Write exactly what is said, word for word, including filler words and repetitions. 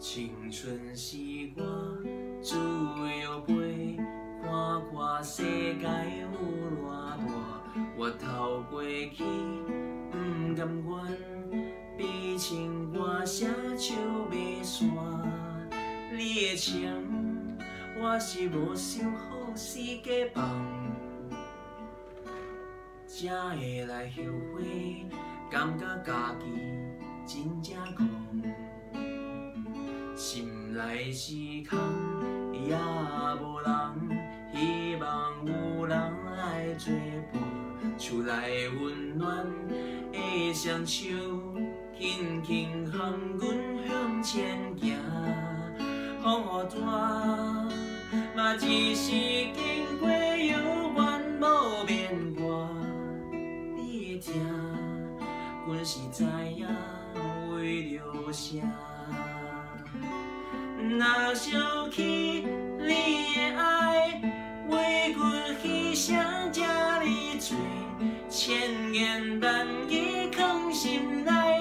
青春是我自由飞，看看世界有偌大，我透过去不甘愿，毕竟我写手袂散。你的情我是无想好，是假放，才会来后悔，感觉家己真正狂，心内是空，也无人，希望有人来作伴，厝内温暖的双手，轻轻放阮向前行，风雨大，嘛只是经过犹原无变。 阮是知影为着啥，若想起你的爱，为阮牺牲这哩多，千言万语放心内。